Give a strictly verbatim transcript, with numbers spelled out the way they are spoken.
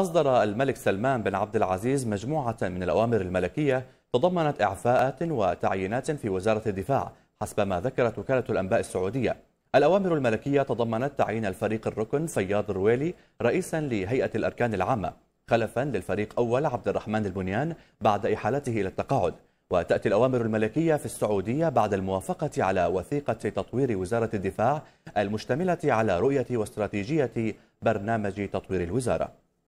أصدر الملك سلمان بن عبد العزيز مجموعة من الأوامر الملكية تضمنت إعفاءات وتعيينات في وزارة الدفاع حسب ما ذكرت وكالة الأنباء السعودية. الأوامر الملكية تضمنت تعيين الفريق الركن فياض الرويلي رئيسا لهيئة الأركان العامة خلفا للفريق أول عبد الرحمن البنيان بعد إحالته إلى التقاعد. وتأتي الأوامر الملكية في السعودية بعد الموافقة على وثيقة تطوير وزارة الدفاع المشتملة على رؤية واستراتيجية برنامج تطوير الوزارة.